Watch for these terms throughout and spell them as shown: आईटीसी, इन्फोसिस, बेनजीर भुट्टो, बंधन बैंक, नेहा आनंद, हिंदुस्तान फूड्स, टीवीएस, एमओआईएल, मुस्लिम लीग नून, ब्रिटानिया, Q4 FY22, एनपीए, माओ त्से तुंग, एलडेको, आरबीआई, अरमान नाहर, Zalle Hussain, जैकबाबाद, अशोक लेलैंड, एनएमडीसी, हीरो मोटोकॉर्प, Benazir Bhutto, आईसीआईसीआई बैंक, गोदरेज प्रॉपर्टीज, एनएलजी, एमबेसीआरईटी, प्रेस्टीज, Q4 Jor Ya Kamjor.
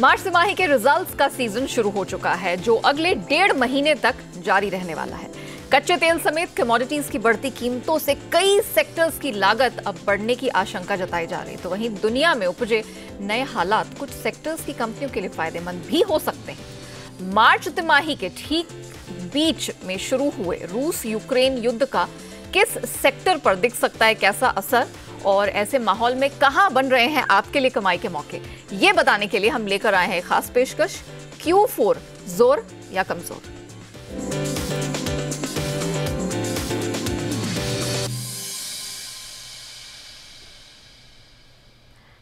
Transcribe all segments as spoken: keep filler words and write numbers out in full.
मार्च तिमाही के रिजल्ट्स का सीजन शुरू हो चुका है जो अगले डेढ़ महीने तक जारी रहने वाला है। कच्चे तेल समेत कमोडिटीज की बढ़ती कीमतों से कई सेक्टर्स की लागत अब बढ़ने की आशंका जताई जा रही है। तो वहीं दुनिया में उपजे नए हालात कुछ सेक्टर्स की कंपनियों के लिए फायदेमंद भी हो सकते हैं। मार्च तिमाही के ठीक बीच में शुरू हुए रूस यूक्रेन युद्ध का किस सेक्टर पर दिख सकता है कैसा असर, और ऐसे माहौल में कहां बन रहे हैं आपके लिए कमाई के मौके, ये बताने के लिए हम लेकर आए हैं खास पेशकश क्यू फोर जोर या कमजोर।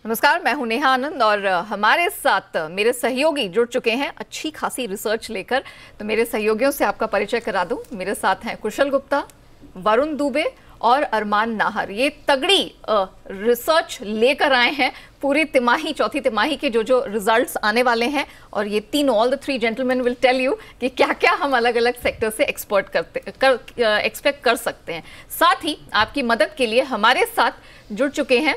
नमस्कार, मैं हूं नेहा आनंद और हमारे साथ मेरे सहयोगी जुड़ चुके हैं अच्छी खासी रिसर्च लेकर। तो मेरे सहयोगियों से आपका परिचय करा दूं। मेरे साथ हैं कुशल गुप्ता, वरुण दुबे और अरमान नाहर। ये तगड़ी रिसर्च लेकर आए हैं पूरी तिमाही चौथी तिमाही के जो जो रिजल्ट्स आने वाले हैं, और ये तीनों all the three gentleman will tell you कि क्या क्या हम अलग अलग सेक्टर से एक्सपर्ट करते कर, एक्सपेक्ट कर सकते हैं। साथ ही आपकी मदद के लिए हमारे साथ जुड़ चुके हैं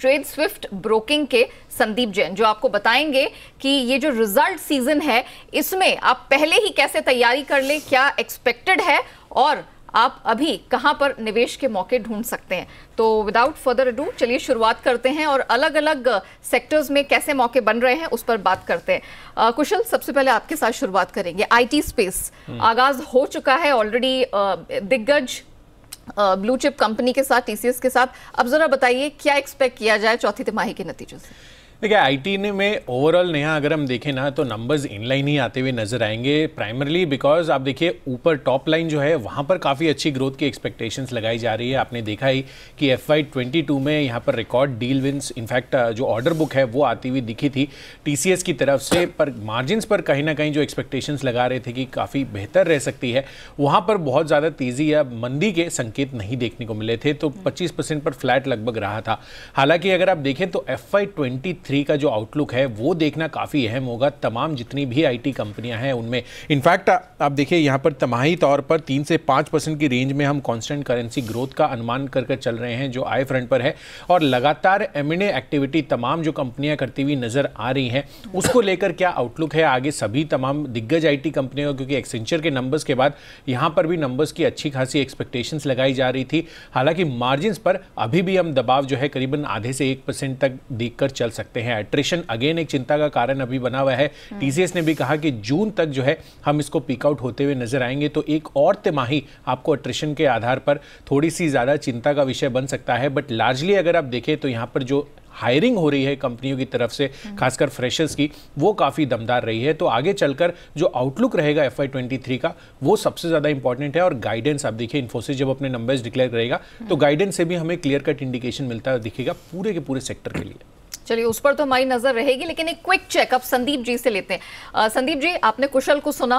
ट्रेड स्विफ्ट ब्रोकिंग के संदीप जैन, जो आपको बताएंगे कि ये जो रिजल्ट सीजन है इसमें आप पहले ही कैसे तैयारी कर लें, क्या एक्सपेक्टेड है और आप अभी कहां पर निवेश के मौके ढूंढ सकते हैं। तो विदाउट फर्दर अडू चलिए शुरुआत करते हैं और अलग अलग सेक्टर्स में कैसे मौके बन रहे हैं उस पर बात करते हैं। आ, कुशल, सबसे पहले आपके साथ शुरुआत करेंगे। आईटी स्पेस आगाज हो चुका है ऑलरेडी दिग्गज ब्लू चिप कंपनी के साथ, टीसीएस के साथ। अब जरा बताइए क्या एक्सपेक्ट किया जाए चौथी तिमाही के नतीजों से। देखिए, आईटी ने में ओवरऑल नेहा अगर हम देखें ना तो नंबर्स इनलाइन ही आते हुए नजर आएंगे, प्राइमरली बिकॉज आप देखिए ऊपर टॉप लाइन जो है वहाँ पर काफ़ी अच्छी ग्रोथ की एक्सपेक्टेशंस लगाई जा रही है। आपने देखा ही कि एफ वाई ट्वेंटी टू में यहाँ पर रिकॉर्ड डील विंस, इनफैक्ट जो ऑर्डर बुक है वो आती हुई दिखी थी टीसीएस की तरफ से, पर मार्जिनस पर कहीं ना कहीं जो एक्सपेक्टेशंस लगा रहे थे कि काफ़ी बेहतर रह सकती है वहाँ पर बहुत ज़्यादा तेज़ी या मंदी के संकेत नहीं देखने को मिले थे, तो पच्चीस परसेंट पर फ्लैट लगभग रहा था। हालाँकि अगर आप देखें तो एफ वाई ट्वेंटी थ्री का जो आउटलुक है वो देखना काफ़ी अहम होगा तमाम जितनी भी आईटी कंपनियां हैं उनमें। इनफैक्ट आप देखिए यहाँ पर तिमाही तौर पर तीन से पाँच परसेंट की रेंज में हम कांस्टेंट करेंसी ग्रोथ का अनुमान करके चल रहे हैं जो आय फ्रंट पर है, और लगातार एमएनए एक्टिविटी तमाम जो कंपनियां करती हुई नजर आ रही हैं उसको लेकर क्या आउटलुक है आगे सभी तमाम दिग्गज आईटी कंपनियों, क्योंकि एक्सेंचर के नंबर्स के बाद यहाँ पर भी नंबर्स की अच्छी खासी एक्सपेक्टेशंस लगाई जा रही थी। हालांकि मार्जिन्स पर अभी भी हम दबाव जो है करीबन आधे से एक परसेंट तक देख कर चल सकते हैं। एट्रिशन अगेन एक चिंता का कारण अभी बना हुआ है। टीसीएस ने भी कहा कि जून तक जो है हम इसको पीक आउट होते हुए नजर आएंगे, तो एक और तिमाही आपको एट्रिशन के आधार पर थोड़ी सी ज्यादा चिंता का विषय बन सकता है। बट लार्जली अगर आप देखें तो यहाँ पर जो हायरिंग हो रही है कंपनियों की तरफ से खासकर फ्रेशर्स की वो काफ़ी दमदार रही है, तो आगे चलकर जो आउटलुक रहेगा एफ आई ट्वेंटी थ्री का वो सबसे ज़्यादा इंपॉर्टेंट है। और गाइडेंस आप देखिए इन्फोसिस जब अपने नंबर्स डिक्लेयर करेगा तो गाइडेंस से भी हमें क्लियर कट इंडिकेशन मिलता दिखेगा पूरे के पूरे सेक्टर के लिए। चलिए, उस पर तो हमारी नजर रहेगी, लेकिन एक क्विक चेकअप संदीप जी से लेते हैं। आ, संदीप जी, आपने कुशल को सुना,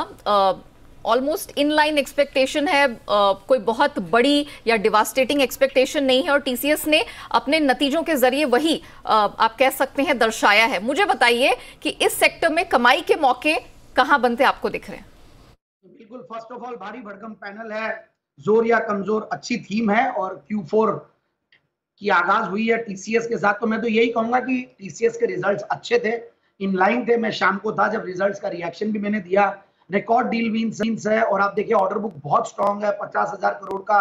ऑलमोस्ट इनलाइन एक्सपेक्टेशन है, आ, कोई बहुत बड़ी या डिवास्टेटिंग एक्सपेक्टेशन नहीं है, और टीसीएस ने अपने नतीजों के जरिए वही आ, आप कह सकते हैं दर्शाया है। मुझे बताइए कि इस सेक्टर में कमाई के मौके कहाँ बनते आपको दिख रहे हैं। बिल्कुल, फर्स्ट ऑफ ऑल भारी भड़कम पैनल है, जोर या कमजोर अच्छी थीम है और क्यू फोर की आगाज हुई है टीसीएस के साथ। तो मैं तो यही कहूंगा कि टीसीएस के रिजल्ट्स अच्छे थे, इनलाइन थे। मैं शाम को था जब रिजल्ट्स का रिएक्शन भी मैंने दिया। रिकॉर्ड डील विंस है और आप देखिए ऑर्डर बुक बहुत स्ट्रांग है, पचास हजार करोड़ का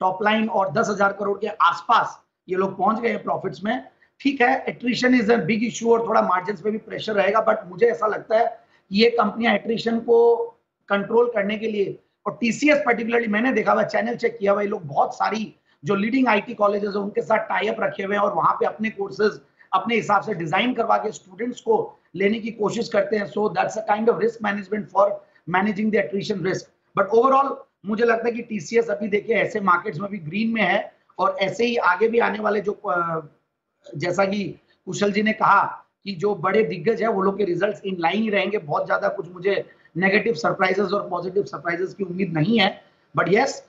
टॉप लाइन और दस हजार करोड़ के आसपास ये लोग पहुंच गए प्रॉफिट्स में। ठीक है, attrition is a big issue और थोड़ा मार्जिन पे भी प्रेशर रहेगा, बट मुझे ऐसा लगता है ये कंपनियां एट्रिशन को कंट्रोल करने के लिए, और टीसीएस पर्टिकुलरली मैंने देखा हुआ चैनल चेक किया हुआ, ये लोग बहुत सारी जो लीडिंग आईटी कॉलेजेस है उनके साथ टाई अप रखे हुए हैं और वहां पे अपने कोर्सेज अपने हिसाब से डिजाइन करवा के स्टूडेंट्स को लेने की कोशिश करते हैं। So that's a kind of risk management for managing the attrition risk. But overall मुझे लगता है कि टीसीएस अभी देखिए ऐसे मार्केट्स में भी ग्रीन में है, और ऐसे ही आगे भी आने वाले जो जैसा कि कुशल जी ने कहा कि जो बड़े दिग्गज है वो लोग के रिजल्ट इन लाइन ही रहेंगे। बहुत ज्यादा कुछ मुझे नेगेटिव सरप्राइजेस और पॉजिटिव सरप्राइजेस की उम्मीद नहीं है। बट यस,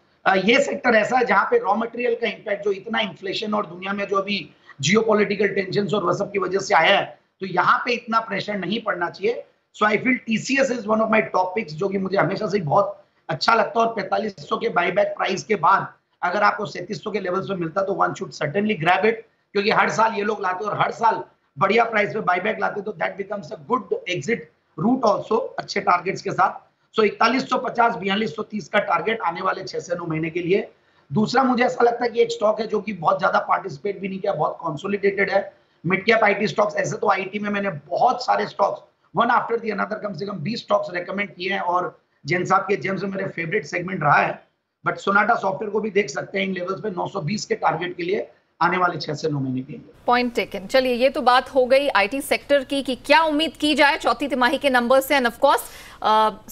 ये सेक्टर ऐसा है जहाँ पे रॉ मटेरियल का इंपैक्ट जो इतना इन्फ्लेशन और दुनिया में जो अभी जियोपॉलिटिकल टेंशंस और वह सब की वजह से आया है, तो यहाँ पे इतना प्रेशर नहीं पड़ना चाहिए। So I feel TCS is one of my top picks, जो कि मुझे हमेशा से बहुत अच्छा लगता है। और पैंतालीस सौ के बाईबैक प्राइस के बाद अगर आपको सैंतीस सौ के लेवल्स पे मिलता तो one should certainly grab it, क्योंकि हर साल ये लोग लाते और हर साल बढ़िया प्राइस पे बायबैक लाते तो that becomes a good exit route also, अच्छे टारगेट्स के साथ। सो इकतालीस सौ पचास, बयालीस सौ तीस का टारगेट आने वाले छह से नौ महीने के लिए। दूसरा मुझे ऐसा लगता है कि एक स्टॉक है जो कि बहुत ज्यादा पार्टिसिपेट भी नहीं किया, बहुत कॉन्सोलिडेटेड है, मिड कैप आईटी स्टॉक्स। ऐसे तो आईटी में मैंने बहुत सारे stocks one after the another कम से कम बीस स्टॉक्स रेकमेंड किए हैं और जैन साहब के जेम्स में मेरे फेवरेट सेगमेंट रहा है, बट सोनाटा सॉफ्टवेयर को भी देख सकते हैं इन लेवल्स पे नौ सौ बीस के टारगेट के लिए आने वाले छह से नौ महीने के लिए। Point taken. चलिए ये तो बात हो गई आईटी सेक्टर की कि क्या उम्मीद की जाए चौथी तिमाही के नंबर से, and of course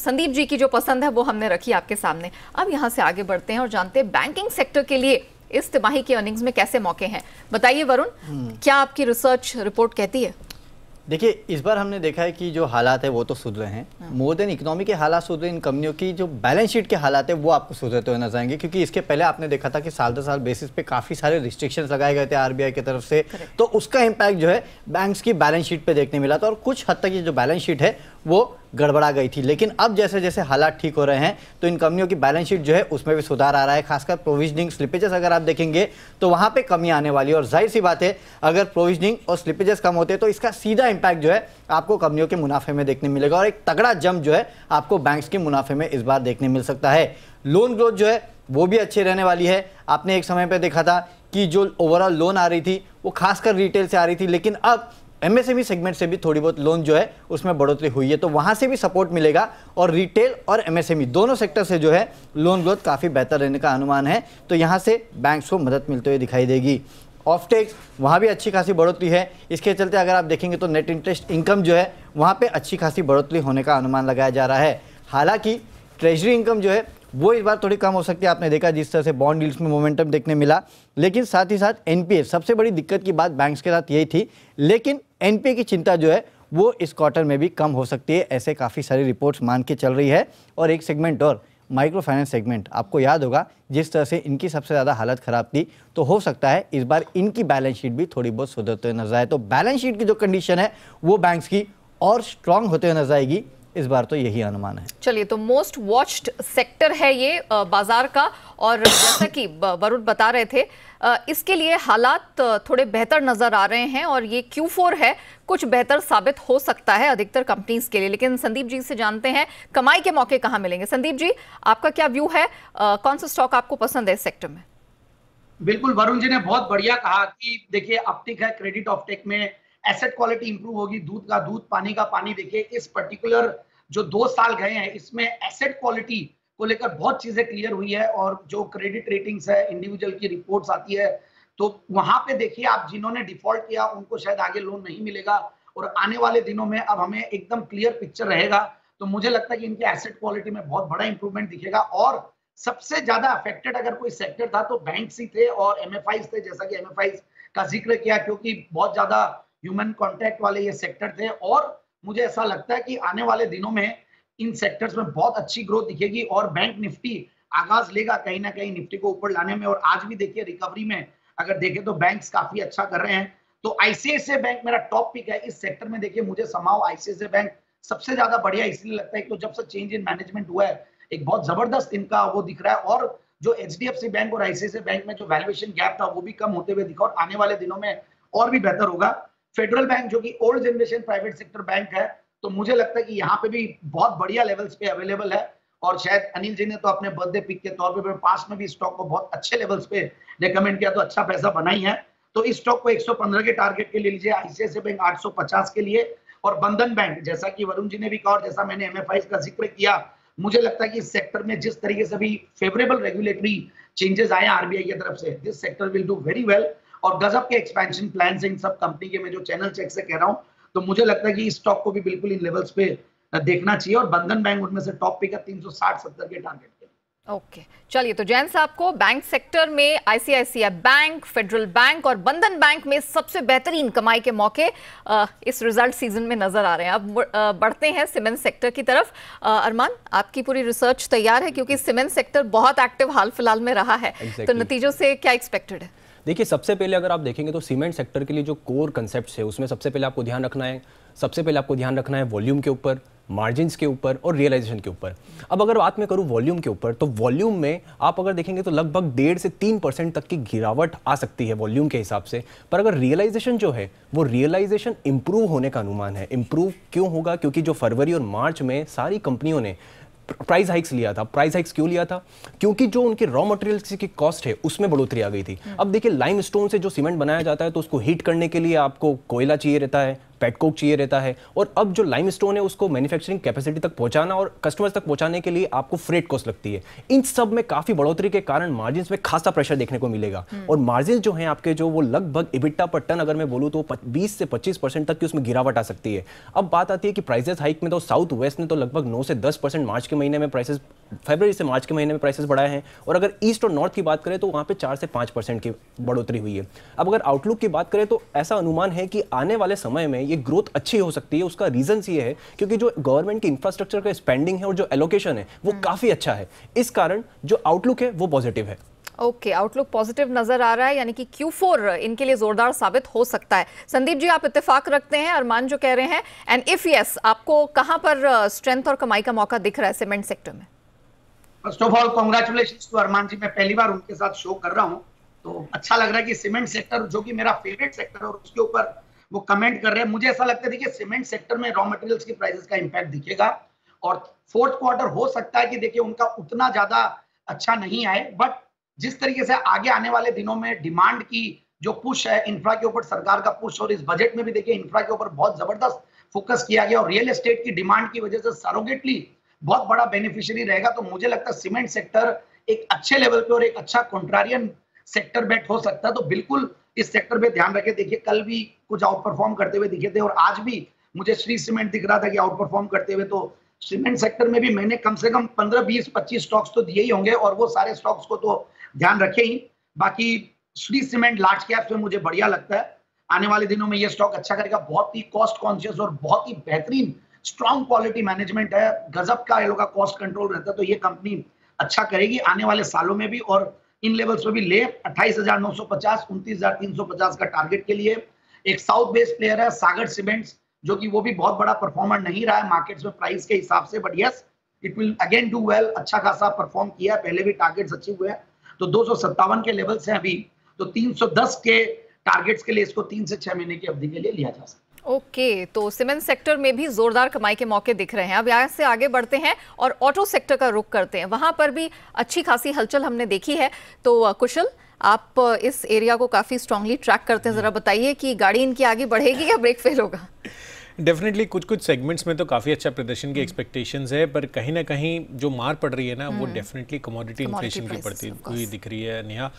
Sandeep ji की जो पसंद है वो हमने रखी आपके सामने। अब यहाँ से आगे बढ़ते हैं और जानते हैं बैंकिंग सेक्टर के लिए इस तिमाही की अर्निंग्स में कैसे मौके हैं। बताइए वरुण, क्या आपकी रिसर्च रिपोर्ट कहती है? देखिए इस बार हमने देखा है कि जो हालात है वो तो सुधरे हैं, मोर देन इकोनॉमी के हालात सुधरे, इन कंपनियों की जो बैलेंस शीट के हालात है वो आपको सुधरते हुए नजर आएंगे। क्योंकि इसके पहले आपने देखा था कि साल दर साल बेसिस पे काफ़ी सारे रिस्ट्रिक्शंस लगाए गए थे आरबीआई की तरफ से, तो उसका इम्पैक्ट जो है बैंक्स की बैलेंस शीट पर देखने मिला था और कुछ हद तक ये जो बैलेंस शीट है वो गड़बड़ा गई थी। लेकिन अब जैसे जैसे हालात ठीक हो रहे हैं तो इन कंपनियों की बैलेंस शीट जो है उसमें भी सुधार आ रहा है। खासकर प्रोविजनिंग स्लिपेजेस अगर आप देखेंगे तो वहाँ पे कमी आने वाली है और जाहिर सी बात है अगर प्रोविजनिंग और स्लिपेजेस कम होते हैं तो इसका सीधा इम्पैक्ट जो है आपको कंपनियों के मुनाफे में देखने मिलेगा और एक तगड़ा जंप जो है आपको बैंक्स के मुनाफे में इस बार देखने मिल सकता है। लोन ग्रोथ जो है वो भी अच्छी रहने वाली है। आपने एक समय पर देखा था कि जो ओवरऑल लोन आ रही थी वो खासकर रिटेल से आ रही थी, लेकिन अब एमएसएमई सेगमेंट से भी थोड़ी बहुत लोन जो है उसमें बढ़ोतरी हुई है, तो वहाँ से भी सपोर्ट मिलेगा और रिटेल और एमएसएमई दोनों सेक्टर से जो है लोन ग्रोथ काफ़ी बेहतर रहने का अनुमान है, तो यहाँ से बैंक्स को मदद मिलते हुए दिखाई देगी। ऑफटेक्स वहाँ भी अच्छी खासी बढ़ोतरी है, इसके चलते अगर आप देखेंगे तो नेट इंटरेस्ट इनकम जो है वहाँ पर अच्छी खासी बढ़ोतरी होने का अनुमान लगाया जा रहा है। हालाँकि ट्रेजरी इनकम जो है वो इस बार थोड़ी कम हो सकती है, आपने देखा जिस तरह से बॉन्ड यील्ड्स में मोमेंटम देखने मिला, लेकिन साथ ही साथ एनपीए सबसे बड़ी दिक्कत की बात बैंक्स के साथ यही थी, लेकिन एनपीए की चिंता जो है वो इस क्वार्टर में भी कम हो सकती है, ऐसे काफ़ी सारी रिपोर्ट्स मान के चल रही है। और एक सेगमेंट और माइक्रो फाइनेंस सेगमेंट, आपको याद होगा जिस तरह से इनकी सबसे ज़्यादा हालत ख़राब थी, तो हो सकता है इस बार इनकी बैलेंस शीट भी थोड़ी बहुत सुधरते हुए नजर आए, तो बैलेंस शीट की जो कंडीशन है वो बैंक्स की और स्ट्रांग होते हुए नजर आएगी, इस बार तो यही अनुमान है। चलिए तो मोस्ट वॉच्ड सेक्टर है ये बाजार का, और जैसा कि वरुण बता रहे थे इसके लिए हालात थोड़े बेहतर नजर आ रहे हैं और ये क्यू फोर है, कुछ बेहतर साबित हो सकता है अधिकतर कंपनीज के लिए। लेकिन संदीप जी से जानते हैं कमाई के मौके कहाँ मिलेंगे। संदीप जी आपका क्या व्यू है, कौन सा स्टॉक आपको पसंद है इस सेक्टर में? बिल्कुल, वरुण जी ने बहुत बढ़िया कहा कि देखिए अपटेक है, क्रेडिट ऑफटेक में एसेट क्वालिटी इंप्रूव होगी, दूध का दूध पानी का पानी। देखिए इस पर्टिकुलर जो दो साल गए हैं इसमें एसेट क्वालिटी को लेकर बहुत चीजें क्लियर हुई है और जो क्रेडिट रेटिंग्स है इंडिविजुअल की रिपोर्ट्स आती है तो वहां पे देखिए आप जिन्होंने डिफॉल्ट किया उनको शायद आगे लोन नहीं मिलेगा और आने वाले दिनों में अब हमें एकदम क्लियर पिक्चर रहेगा, तो मुझे लगता है कि इनके एसेट क्वालिटी में बहुत बड़ा इंप्रूवमेंट दिखेगा। और सबसे ज्यादा अफेक्टेड अगर कोई सेक्टर था तो बैंक्स ही थे और एमएफआईज थे, जैसा कि एमएफआईज का जिक्र किया क्योंकि बहुत ज्यादा ह्यूमन कॉन्टैक्ट वाले ये सेक्टर थे और मुझे ऐसा लगता है कि आने वाले दिनों में इन सेक्टर्स में बहुत अच्छी ग्रोथ दिखेगी और बैंक निफ्टी आगाज लेगा कहीं ना कहीं निफ्टी को ऊपर लाने में। और आज भी देखिए रिकवरी में अगर देखें तो बैंक्स काफी अच्छा कर रहे हैं, तो आईसीआईसीआई बैंक मेरा टॉप पिक है इस सेक्टर में। देखिए मुझे समाव आईसीआईसीआई बैंक सबसे ज्यादा बढ़िया इसलिए लगता है, तो जब से चेंज इन मैनेजमेंट हुआ है एक बहुत जबरदस्त इनका वो दिख रहा है और जो एचडीएफसी बैंक और आईसीआईसीआई बैंक में जो वैल्यूएशन गैप था वो भी कम होते हुए दिखा और आने वाले दिनों में और भी बेहतर होगा। फेडरल बैंक जो कि old generation private sector bank है, तो मुझे लगता है कि यहाँ पे भी बहुत बढ़िया लेवल्स पे अवेलेबल है और शायद अनिल जी ने तो अपने बर्थडे पिक के तौर पे पास में भी स्टॉक को बहुत अच्छे लेवल्स पे रिकमेंड किया, तो अच्छा पैसा बनाई है। तो इस स्टॉक को एक सौ पंद्रह के टारगेट के लिए लीजिए, आईसीआईसीआई बैंक आठ सौ पचास के लिए और बंधन बैंक जैसा कि वरुण जी ने भी कहा और जैसा मैंने एमएफआईज का जिक्र किया, मुझे लगता है कि इस सेक्टर में जिस तरीके से भी फेवरेबल रेगुलेटरी चेंजेस आए आरबीआई की तरफ से this sector will do very well और गजब के एक्सपेंशन प्लान इन सब कंपनी के, मैं जो चैनल चेक से कह रहा हूं, तो मुझे लगता है कि इस स्टॉक को भी बिल्कुल इन लेवल्स पे देखना चाहिए और बंधन बैंक उनमें से टॉप पे का तीन सौ साठ सत्तर के टारगेट पे। ओके चलिए तो जैन साहब को बैंक सेक्टर में आईसीआईसीआई बैंक, फेडरल बैंक और बंधन बैंक में सबसे बेहतरीन कमाई के मौके इस रिजल्ट सीजन में नजर आ रहे हैं। अब बढ़ते हैं सीमेंट सेक्टर की तरफ। अरमान आपकी पूरी रिसर्च तैयार है क्योंकि सीमेंट सेक्टर बहुत एक्टिव हाल फिलहाल में रहा है, तो नतीजों से क्या एक्सपेक्टेड है? देखिए सबसे पहले अगर आप देखेंगे तो सीमेंट सेक्टर के लिए जो कोर कंसेप्ट्स है उसमें सबसे पहले आपको ध्यान रखना है सबसे पहले आपको ध्यान रखना है वॉल्यूम के ऊपर, मार्जिन्स के ऊपर और रियलाइजेशन के ऊपर। अब अगर बात मैं करूँ वॉल्यूम के ऊपर, तो वॉल्यूम में आप अगर देखेंगे तो लगभग डेढ़ से तीन परसेंट तक की गिरावट आ सकती है वॉल्यूम के हिसाब से। पर अगर रियलाइजेशन जो है वो रियलाइजेशन इम्प्रूव होने का अनुमान है। इम्प्रूव क्यों होगा? क्योंकि जो फरवरी और मार्च में सारी कंपनियों ने प्राइस हाइक्स लिया था। प्राइस हाइक्स क्यों लिया था? क्योंकि जो उनके रॉ मटेरियल्स की कॉस्ट है उसमें बढ़ोतरी आ गई थी। अब देखिए, लाइमस्टोन से जो सीमेंट बनाया जाता है तो उसको हीट करने के लिए आपको कोयला चाहिए रहता है, पेटकोक चाहिए रहता है, और अब जो लाइमस्टोन है उसको मैन्युफैक्चरिंग कैपेसिटी तक पहुंचाना और कस्टमर्स तक पहुंचाने के लिए आपको फ्रेट कॉस्ट लगती है। इन सब में काफी बढ़ोतरी के कारण मार्जिन्स में खासा प्रेशर देखने को मिलेगा। और मार्जिन जो है आपके, जो वो लगभग इबिटा पर टन अगर मैं बोलूँ तो बीस से पच्चीस परसेंट तक की उसमें गिरावट आ सकती है। अब बात आती है कि प्राइसेस हाइक में तो साउथ वेस्ट ने तो लगभग नौ से दस परसेंट मार्च के महीने में प्राइसेस, फरवरी से मार्च के महीने में प्राइसेस बढ़ाए हैं। और अगर ईस्ट और नॉर्थ की बात करें तो वहाँ पे चार से पाँच परसेंट की बढ़ोतरी हुई है। अब अगर आउटलुक की बात करें तो ऐसा अनुमान है कि आने वाले समय में ये ग्रोथ अच्छी हो सकती है। उसका रीजन ये है क्योंकि जो गवर्नमेंट की इंफ्रास्ट्रक्चर का स्पेंडिंग है और जो एलोकेशन है वो काफ़ी अच्छा है। इस कारण जो आउटलुक है वो पॉजिटिव है। ओके, आउटलुक पॉजिटिव नजर आ रहा है, यानी कि क्यू फोर इनके लिए जोरदार साबित हो सकता है। संदीप जी, आप इत्तेफाक रखते हैं अरमान जो कह रहे हैं? एंड इफ यस, आपको कहां पर स्ट्रेंथ और कमाई का मौका दिख रहा है सीमेंट सेक्टर में? First of all congratulations to अरमान जी, मैं पहली बार उनके साथ शो कर रहा हूं तो अच्छा लग रहा है कि सीमेंट सेक्टर जो कि मेरा फेवरेट सेक्टर और उसके ऊपर वो कमेंट कर रहे हैं। मुझे ऐसा लगता है कि सीमेंट सेक्टर में रॉ मटेरियल्स की प्राइसेस का इंपैक्ट दिखेगा और फोर्थ क्वार्टर हो सकता है कि देखिए उनका उतना ज्यादा अच्छा नहीं आए, बट जिस तरीके से आगे आने वाले दिनों में डिमांड की जो पुश है इंफ्रा के ऊपर, सरकार का पुश, और इस बजट में भी देखिए इंफ्रा के ऊपर बहुत जबरदस्त फोकस किया गया और रियल एस्टेट की डिमांड की वजह से सरोगेटली बहुत बड़ा बेनिफिशियरी रहेगा। तो मुझे लगता है सीमेंट सेक्टर एक अच्छे लेवल पे और एक अच्छा कॉन्ट्रारियन सेक्टर बेट हो सकता है। तो बिल्कुल इस सेक्टर पे ध्यान रखें। देखिए कल भी कुछ आउट परफॉर्म करते हुए दिखे थे और आज भी मुझे श्री सीमेंट दिख रहा था कि आउट परफॉर्म करते हुए। तो सीमेंट सेक्टर में भी मैंने कम से कम पंद्रह बीस पच्चीस स्टॉक्स तो दिए ही होंगे और वो सारे स्टॉक्स को तो ध्यान रखें ही। बाकी श्री सीमेंट लार्ज कैप्स में मुझे बढ़िया लगता है, आने वाले दिनों में ये स्टॉक अच्छा करेगा। बहुत ही कॉस्ट कॉन्शियस और बहुत ही बेहतरीन स्ट्रॉन्ग क्वालिटी मैनेजमेंट है, गजब का ये लोग का कॉस्ट कंट्रोल रहता है। तो ये कंपनी अच्छा करेगी आने वाले सालों में भी और इन लेवल्स पे भी ले। अट्ठाईस हजार नौ सौ पचास, उनतीस हजार तीन सौ पचास का टारगेट के लिए। एक साउथ बेस्ड प्लेयर है सागर सिमेंट्स, जो कि वो भी बहुत बड़ा परफॉर्मर नहीं रहा है मार्केट्स में प्राइस के हिसाब से, but yes it will again do well. अच्छा खासा परफॉर्म किया, पहले भी टारगेट्स अच्छे हुए हैं। तो दो सौ सत्तावन के लेवल से अभी तो तीन सौ दस के टारगेट्स के लिए इसको तीन से छह महीने की अवधि के लिए लिया जा सकता है। ओके okay, तो सीमेंट सेक्टर में भी जोरदार कमाई के मौके दिख रहे हैं। अब यहाँ से आगे बढ़ते हैं और ऑटो सेक्टर का रुख करते हैं। वहाँ पर भी अच्छी खासी हलचल हमने देखी है। तो कुशल, आप इस एरिया को काफ़ी स्ट्रांगली ट्रैक करते हैं, ज़रा बताइए कि गाड़ी इनकी आगे बढ़ेगी या ब्रेक फेल होगा? डेफिनेटली कुछ कुछ सेगमेंट्स में तो काफ़ी अच्छा प्रदर्शन की एक्सपेक्टेशंस है, पर कहीं ना कहीं जो मार पड़ रही है ना वो डेफिनेटली कमोडिटी इन्फ्लेशन की पड़ती हुई दिख रही है नेहा।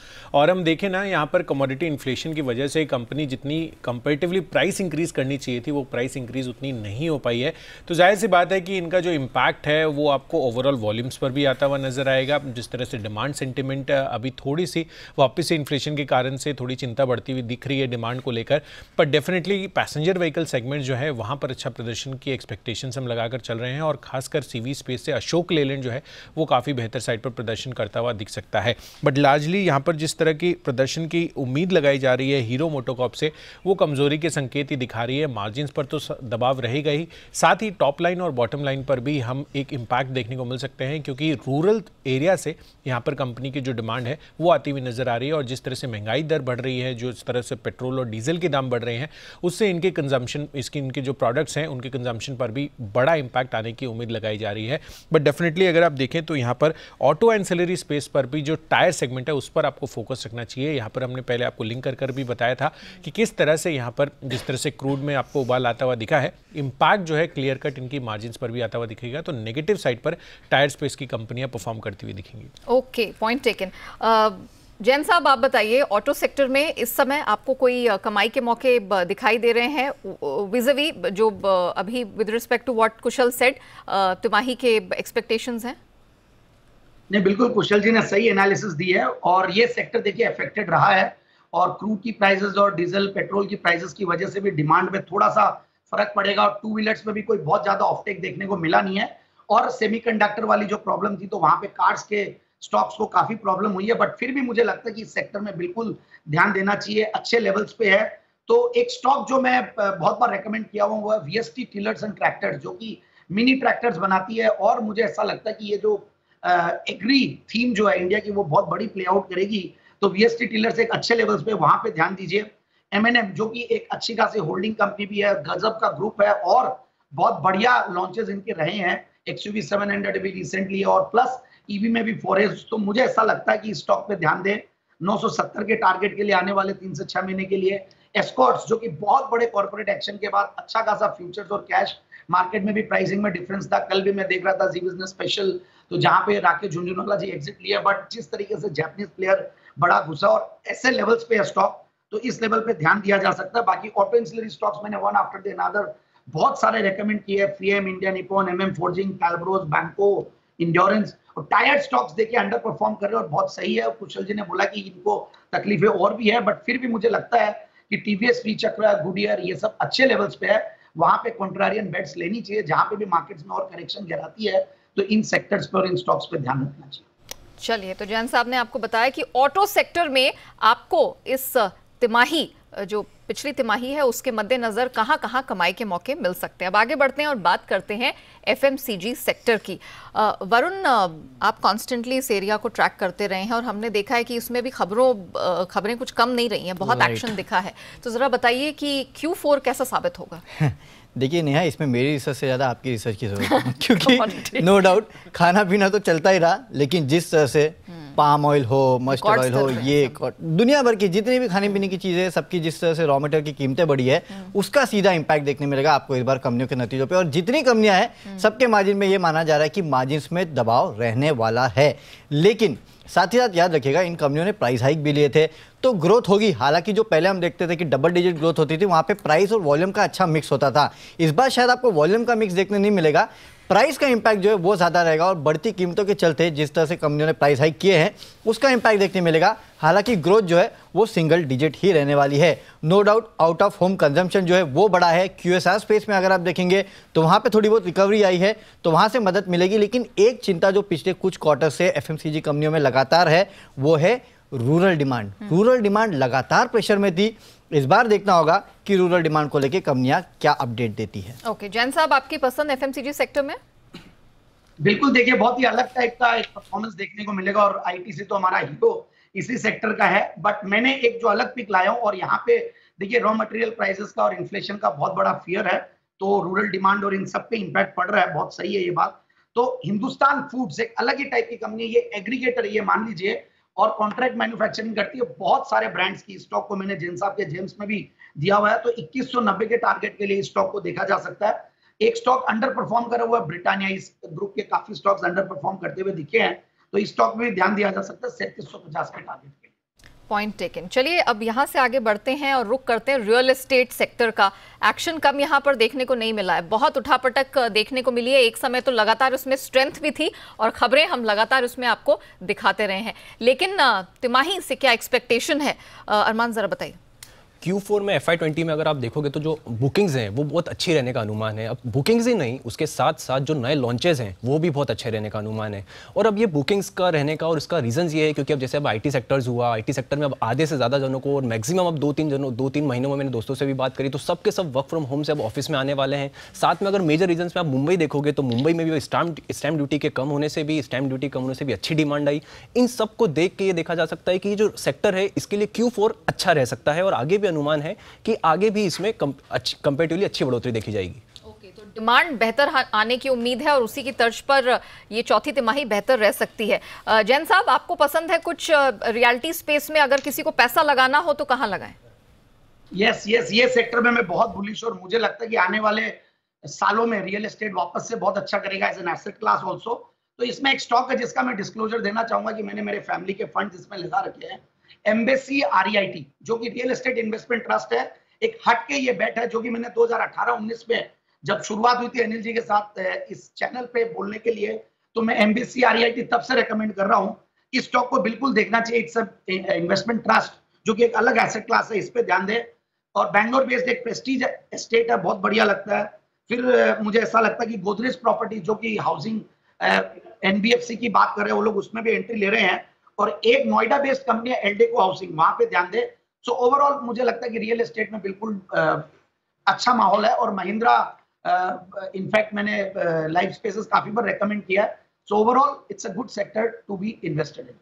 और हम देखें ना, यहाँ पर कमोडिटी इन्फ्लेशन की वजह से कंपनी जितनी कंपेरेटिवली प्राइस इंक्रीज़ करनी चाहिए थी वो प्राइस इंक्रीज़ उतनी नहीं हो पाई है। तो जाहिर सी बात है कि इनका जो इम्पैक्ट है वो आपको ओवरऑल वॉल्यूम्स पर भी आता हुआ नजर आएगा। जिस तरह से डिमांड सेंटिमेंट अभी थोड़ी सी वापस से इन्फ्लेशन के कारण से थोड़ी चिंता बढ़ती हुई दिख रही है डिमांड को लेकर, पर डेफिनेटली पैसेंजर व्हीकल सेगमेंट जो है वहाँ पर अच्छा प्रदर्शन की एक्सपेक्टेशंस हम लगाकर चल रहे हैं। और खासकर सीवी स्पेस से अशोक लेलैंड जो है वो काफ़ी बेहतर साइड पर प्रदर्शन करता हुआ दिख सकता है। बट लार्जली यहाँ पर जिस तरह की प्रदर्शन की उम्मीद लगाई जा रही है हीरो मोटोकॉर्प से, वो कमजोरी के संकेत ही दिखा रही है। मार्जिन्स पर तो दबाव रहेगा ही, साथ ही टॉप लाइन और बॉटम लाइन पर भी हम एक इम्पैक्ट देखने को मिल सकते हैं, क्योंकि रूरल एरिया से यहाँ पर कंपनी की जो डिमांड है वो आती हुई नजर आ रही है। और जिस तरह से महंगाई दर बढ़ रही है, जिस तरह से पेट्रोल और डीजल के दाम बढ़ रहे हैं, उससे इनके कंजम्पशन, इसकी इनके जो प्रोडक्ट्स हैं उनके कंजम्पशन पर भी बड़ा इंपैक्ट आने की उम्मीद लगाई जा रही है। बट डेफिनेटली अगर आप देखें तो यहाँ पर ऑटो एंसिलरी स्पेस पर भी जो टायर सेगमेंट है उस पर आपको फोकस रखना चाहिए। यहाँ पर हमने पहले आपको लिंक कर कर भी बताया था कि किस तरह से यहाँ पर जिस तरह से क्रूड में आपको उबाल आता हुआ दिखा है, इम्पैक्ट जो है क्लियर कट इनकी मार्जिन पर भी आता हुआ दिखेगा। तो नेगेटिव साइड पर टायर स्पेस की कंपनियाँ परफॉर्म करती हुई दिखेंगी। Okay, point taken. जैन साहब, आप बताइए ऑटो सेक्टर में इस समय आपको कोई कमाई के मौके दिखाई दे रहे हैं विज़वी जो अभी with respect to what Kushal said तिमाही के एक्सपेक्टेशंस हैं? नहीं, बिल्कुल कुशल जी ने सही एनालिसिस दी है और ये सेक्टर देखिए अफेक्टेड रहा है और क्रूड की प्राइसेस और डीजल पेट्रोल की प्राइसेस की वजह से भी डिमांड में थोड़ा सा फर्क पड़ेगा और टू व्हीलर्स में भी कोई बहुत ज़्यादा ऑफटेक देखने को मिला नहीं है। और सेमीकंडक्टर वाली जो प्रॉब्लम थी तो वहाँ पे कार्स के स्टॉक्स को काफी प्रॉब्लम हुई है, बट फिर भी मुझे लगता है कि इस सेक्टर में बिल्कुल ध्यान देना चाहिए, अच्छे लेवल्स पे है। तो एक स्टॉक जो मैं बहुत बार रेकमेंड किया हुआ वो है वीएसटी टिलर्स एंड ट्रैक्टर्स, जो कि मिनी ट्रैक्टर्स बनाती है। और मुझे ऐसा लगता है कि ये जो एग्री थीम जो है इंडिया की वो बहुत बड़ी प्ले आउट करेगी। तो वीएसटी टीलर्स एक अच्छे लेवल्स पे वहां पे ध्यान दीजिए। एमएनएम जो कि एक अच्छी खासी होल्डिंग कंपनी भी है, गजब का ग्रुप है और बहुत बढ़िया लॉन्चेस इनके रहे हैं, एक्सयूवी सेवन हंड्रेड भी रिसेंटली और प्लस ईवी में भी फोरेज। तो मुझे ऐसा लगता है कि स्टॉक पे ध्यान दें नौ सौ सत्तर के टारगेट के लिए आने वाले तीन से छह महीने के लिए। एस्कॉर्ट्स जो कि बहुत बड़े कॉर्पोरेट एक्शन के बाद अच्छा खासा फ्यूचर्स और कैश मार्केट में भी प्राइसिंग में डिफरेंस था। कल भी मैं देख रहा था जी बिजनेस स्पेशल, तो जहां पे राकेश झुंझुनवाला जी एग्जिट लिया, बट जिस तरीके से जापानीज प्लेयर बड़ा घुसा और ऐसे लेवल्स पे स्टॉक, तो इस लेवल पे ध्यान दिया जा सकता है। बाकी ऑटो इंसिलरी स्टॉक्स मैंने वन आफ्टर द अनदर बहुत सारे रेकमेंड किए, Fiem, India Nippon, MM forging, कैलब्रोस, बैंको, इंड्योरेंस और टायर्ड स्टॉक्स देखिए अंडर परफॉर्म कर रहे हैं और बहुत सही है। कुशल जी ने बोला कि इनको तकलीफें और भी है, बट फिर भी मुझे लगता है कि टीवीएस, वी चक्र, गुडियर ये सब अच्छे लेवल्स पे है, वहां पे कॉन्ट्रारियन बेट्स लेनी चाहिए जहां पे भी मार्केट्स में और करेक्शन गिराती है। तो इन सेक्टर्स पर, इन स्टॉक्स पर ध्यान रखना चाहिए। चलिए, तो जैन साहब ने आपको बताया कि ऑटो सेक्टर में आपको इस तिमाही, जो पिछली तिमाही है, उसके मद्देनजर कहां कहां कमाई के मौके मिल सकते हैं। अब आगे बढ़ते हैं और बात करते हैं एफएमसीजी सेक्टर की। वरुण, आप कॉन्स्टेंटली इस एरिया को ट्रैक करते रहे हैं और हमने देखा है कि इसमें भी खबरों खबरें कुछ कम नहीं रही हैं, बहुत एक्शन दिखा है। तो ज़रा बताइए कि क्यू फोर कैसा साबित होगा? देखिए नेहा, इसमें मेरी रिसर्च से ज़्यादा आपकी रिसर्च की जरूरत है क्योंकि नो डाउट खाना पीना तो चलता ही रहा, लेकिन जिस तरह से पाम ऑयल हो, मस्टर्ड ऑयल हो, ये दुनिया भर की जितनी भी खाने पीने की चीज़ें, सबकी जिस तरह से रॉ मटेरियल की कीमतें बढ़ी है, उसका सीधा इंपैक्ट देखने मिलेगा आपको इस बार कंपनियों के नतीजों पे। और जितनी कंपनियां हैं सबके मार्जिन में ये माना जा रहा है कि मार्जिन में दबाव रहने वाला है, लेकिन साथ ही साथ याद रखिएगा इन कंपनियों ने प्राइस हाइक भी लिए थे तो ग्रोथ होगी। हालांकि जो पहले हम देखते थे कि डबल डिजिट ग्रोथ होती थी, वहाँ पे प्राइस और वॉल्यूम का अच्छा मिक्स होता था, इस बार शायद आपको वॉल्यूम का मिक्स देखने नहीं मिलेगा, प्राइस का इंपैक्ट जो है वो ज़्यादा रहेगा। और बढ़ती कीमतों के चलते जिस तरह से कंपनियों ने प्राइस हाइक किए हैं उसका इंपैक्ट देखने मिलेगा। हालांकि ग्रोथ जो है वो सिंगल डिजिट ही रहने वाली है। No doubt out of home consumption जो है वो बड़ा है। क्यूएसआर स्पेस में अगर आप देखेंगे तो वहाँ पे थोड़ी बहुत रिकवरी आई है, तो वहाँ से मदद मिलेगी। लेकिन एक चिंता जो पिछले कुछ क्वार्टर से एफएमसीजी कंपनियों में लगातार है वो है रूरल डिमांड। रूरल डिमांड लगातार प्रेशर में थी, इस बार देखना होगा कि रूरल डिमांड को लेकर कंपनियां क्या अपडेट देती है। ओके, जैन साहब, आपकी पसंद एफएमसीजी सेक्टर में? बिल्कुल, देखिए बहुत ही अलग टाइप का एक परफॉर्मेंस देखने को मिलेगा और आईटीसी तो हमारा हीरो इसी सेक्टर का है, बट मैंने एक जो अलग पिक लाया हूं और यहाँ पे देखिए रॉ मटेरियल प्राइसेस का और इन्फ्लेशन का बहुत बड़ा फियर है, तो रूरल डिमांड और इन सब पे इम्पैक्ट पड़ रहा है। बहुत सही है ये बात। तो हिंदुस्तान फूड्स एक अलग ही टाइप की कंपनी, ये एग्रीगेटर ये मान लीजिए और कॉन्ट्रैक्ट मैन्युफैक्चरिंग करती है बहुत सारे ब्रांड्स की। स्टॉक को मैंने जेम्स साहब के जेम्स में भी दिया हुआ है, तो इक्कीस सौ नब्बे के टारगेट के लिए स्टॉक को देखा जा सकता है। एक स्टॉक अंडर परफॉर्म करा हुआ है, ब्रिटानिया, इस ग्रुप के काफी स्टॉक्स अंडर परफॉर्म करते हुए दिखे हैं, तो इस स्टॉक में भी ध्यान दिया जा सकता है सैंतीस सौ पचास के टारगेट के लिए। Point taken. चलिए, अब यहाँ से आगे बढ़ते हैं और रुक करते हैं रियल एस्टेट सेक्टर का। एक्शन कम यहाँ पर देखने को नहीं मिला है, बहुत उठापटक देखने को मिली है। एक समय तो लगातार उसमें स्ट्रेंथ भी थी और खबरें हम लगातार उसमें आपको दिखाते रहे हैं, लेकिन तिमाही से क्या एक्सपेक्टेशन है, अरमान जरा बताइए। क्यू फोर में एफ आई ट्वेंटी में अगर आप देखोगे तो जो बुकिंग्स हैं वो बहुत अच्छी रहने का अनुमान है। अब बुकिंग्स ही नहीं, उसके साथ साथ जो नए लॉन्चेस हैं वो भी बहुत अच्छे रहने का अनुमान है। और अब ये बुकिंग्स का रहने का और इसका रीज़न ये है क्योंकि अब जैसे अब आईटी सेक्टर्स हुआ, आईटी सेक्टर में अब आधे से ज़्यादा जनों को और मैक्सिमम अब दो तीन जनों दो तीन महीनों में मैंने दोस्तों से भी बात करी तो सब के सब वर्क फ्रॉम होम से अब ऑफिस में आने वाले हैं। साथ में अगर मेजर रीजन में आप मुंबई देखोगे तो मुंबई में भी स्टैम्प स्टैम्प ड्यूटी के कम होने से भी स्टैम्प ड्यूटी कम होने से भी अच्छी डिमांड आई। इन सब को देख के ये देखा जा सकता है कि जो सेक्टर है इसके लिए क्यू फोर अच्छा रह सकता है और आगे अनुमान है कि आगे भी इसमें कंपैरेटिवली अच्छी बढ़ोतरी देखी जाएगी। ओके, तो डिमांड बेहतर आने की उम्मीद है और उसी की तर्ज पर ये चौथी तिमाही बेहतर रह सकती है। जैन साहब, आपको पसंद है कुछ रियलिटी स्पेस में? अगर किसी को पैसा लगाना हो तो कहां लगाएं? यस यस ये सेक्टर में मैं बहुत बुलिश और मुझे लगता है कि आने वाले सालों में रियल एस्टेट वापस से बहुत अच्छा करेगा as an asset class also. तो इसमें एक स्टॉक है जिसका मैं डिस्क्लोजर देना चाहूंगा कि मैंने मेरे फैमिली के फंड इसमें लगा रखे हैं, एमबेसीआरईटी, जो कि रियल एस्टेट इन्वेस्टमेंट ट्रस्ट है। एक हट के ये बैट है जो कि मैंने दो हज़ार अठारह उन्नीस में जब शुरुआत हुई थी एनएलजी के साथ इस चैनल पे बोलने के लिए, तो मैं एमबेसीआरईटी तब से रेकमेंड कर रहा हूं। इस स्टॉक को बिल्कुल देखना चाहिए, इट्स अ इन्वेस्टमेंट ट्रस्ट जो कि एक अलग एसेट क्लास है, इस पर ध्यान दें। और बैंगलोर बेस्ड एक प्रेस्टीज एस्टेट है, बहुत बढ़िया लगता है। फिर मुझे ऐसा लगता है कि गोदरेज प्रॉपर्टीज जो कि हाउसिंग एनबीएफसी की बात कर रहे हैं वो लोग उसमें भी एंट्री ले रहे हैं। और एक नोएडा बेस्ड कंपनी है एलडेको हाउसिंग, वहां पे ध्यान दे। सो so, ओवरऑल मुझे लगता है कि रियल एस्टेट में बिल्कुल आ, अच्छा माहौल है। और महिंद्रा इनफैक्ट uh, मैंने लाइफ स्पेसेस काफी बार रेकमेंड किया है। So overall it's a good sector to be invested in.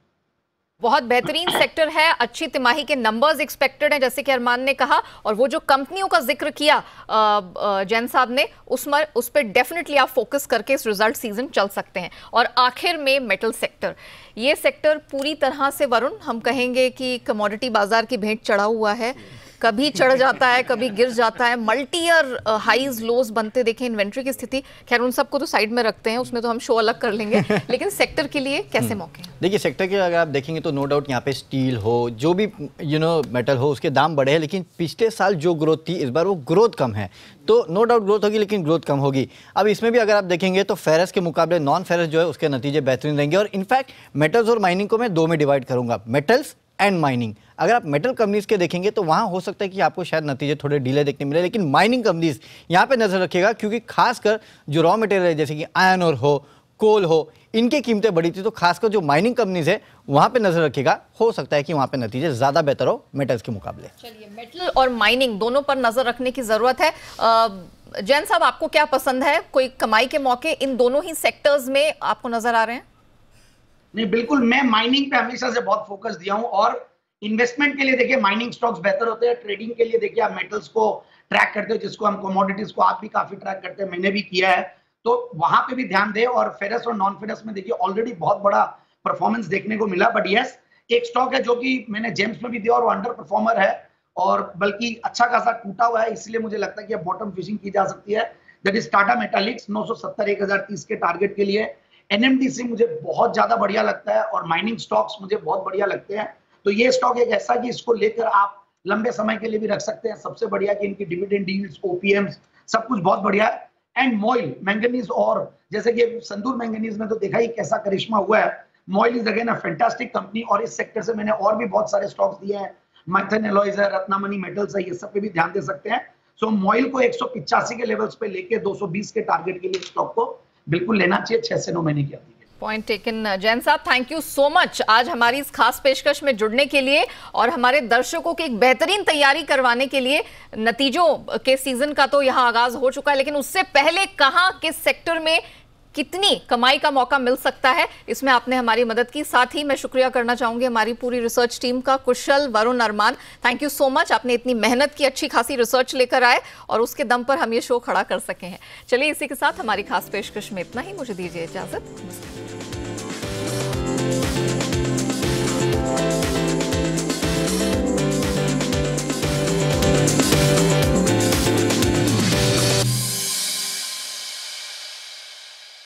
बहुत बेहतरीन सेक्टर है, अच्छी तिमाही के नंबर्स एक्सपेक्टेड हैं जैसे कि अरमान ने कहा, और वो जो कंपनियों का जिक्र किया जैन साहब ने उसमें उस पर डेफिनेटली आप फोकस करके इस रिजल्ट सीजन चल सकते हैं। और आखिर में मेटल सेक्टर, ये सेक्टर पूरी तरह से वरुण हम कहेंगे कि कमोडिटी बाजार की भेंट चढ़ा हुआ है, कभी चढ़ जाता है कभी गिर जाता है, मल्टी ईयर हाईज लोज बनते देखें। इन्वेंट्री की स्थिति खैर उन सबको तो साइड में रखते हैं, उसमें तो हम शो अलग कर लेंगे, लेकिन सेक्टर के लिए कैसे मौके? देखिए सेक्टर के अगर आप देखेंगे तो नो डाउट यहाँ पे स्टील हो, जो भी यू नो मेटल हो, उसके दाम बढ़े हैं, लेकिन पिछले साल जो ग्रोथ थी इस बार वो ग्रोथ कम है, तो नो डाउट ग्रोथ होगी लेकिन ग्रोथ कम होगी। अब इसमें भी अगर आप देखेंगे तो फेरस के मुकाबले नॉन फेरस जो है उसके नतीजे बेहतरीन रहेंगे। और इनफैक्ट मेटल्स और माइनिंग को मैं दो में डिवाइड करूँगा, मेटल्स एंड माइनिंग। अगर आप मेटल कंपनीज के देखेंगे तो वहाँ हो सकता है कि आपको शायद नतीजे थोड़े ढीले देखने मिले, लेकिन माइनिंग कंपनीज यहाँ पे नजर रखिएगा, क्योंकि खासकर जो रॉ मटेरियल है जैसे कि आयरन और हो, कोल हो, इनकी कीमतें बढ़ी थी, तो खासकर जो माइनिंग कंपनीज है वहाँ पे नजर रखिएगा, हो सकता है कि वहाँ पे नतीजे ज्यादा बेहतर हो मेटल्स के मुकाबले। चलिए मेटल और माइनिंग दोनों पर नजर रखने की जरूरत है। जैन साहब आपको क्या पसंद है, कोई कमाई के मौके इन दोनों ही सेक्टर्स में आपको नजर आ रहे हैं? नहीं बिल्कुल, मैं माइनिंग पे हमेशा से बहुत फोकस दिया हूं, और इन्वेस्टमेंट के लिए देखिए माइनिंग स्टॉक्स बेहतर होते हैं। ट्रेडिंग के लिए देखिए आप मेटल्स को ट्रैक करते हो, जिसको हम कमोडिटीज को आप भी काफी ट्रैक करते हैं, मैंने भी किया है, तो वहां पे भी ध्यान दें। और फेरस और नॉन फेरस में देखिए ऑलरेडी बहुत बड़ा परफॉर्मेंस देखने को मिला, बट यस एक स्टॉक है जो कि मैंने जेम्स में भी दिया और वो अंडर परफॉर्मर है और बल्कि अच्छा खासा टूटा हुआ है, इसलिए मुझे लगता है कि अब बॉटम फिशिंग की जा सकती है। दैट इज टाटा मेटालिक्स नौ सौ सत्तर एक हजार तीस के टारगेट के लिए। एनएमडीसी मुझे बहुत ज्यादा बढ़िया लगता है और माइनिंग स्टॉक्स मुझे बहुत बढ़िया लगते हैं, तो ये स्टॉक एक ऐसा कि इसको लेकर आप लंबे समय के लिए भी रख सकते हैं। सबसे बढ़िया कि इनकी डिविडेंड डील्स, ओपीएम्स, सब कुछ बहुत बढ़िया है। एंड मॉइल मैंगनीज, और जैसे कि संदूर मैंगनीज में तो देखा ही कैसा करिश्मा हुआ है। MOIL is again a fantastic company, और इस सेक्टर से मैंने और भी बहुत सारे स्टॉक्स दिए हैं, मैथन एलॉयज है, रत्नामणि मेटल्स है, ये सब पे भी ध्यान दे सकते हैं। सो मॉइल को एक सौ पिचासी के लेवल्स पे लेके दो सौ बीस के टारगेट के लिए स्टॉक को बिल्कुल लेना चाहिए, छह से नौ महीने की अवधि। Point taken. जैन साहब थैंक यू सो मच आज हमारी इस खास पेशकश में जुड़ने के लिए और हमारे दर्शकों की एक बेहतरीन तैयारी करवाने के लिए। नतीजों के सीजन का तो यहाँ आगाज हो चुका है, लेकिन उससे पहले कहाँ किस सेक्टर में कितनी कमाई का मौका मिल सकता है, इसमें आपने हमारी मदद की। साथ ही मैं शुक्रिया करना चाहूंगी हमारी पूरी रिसर्च टीम का, कुशल, वरुण, अरमान, थैंक यू सो मच, आपने इतनी मेहनत की, अच्छी खासी रिसर्च लेकर आए और उसके दम पर हम ये शो खड़ा कर सके हैं। चलिए इसी के साथ हमारी खास पेशकश में इतना ही, मुझे दीजिए इजाजत।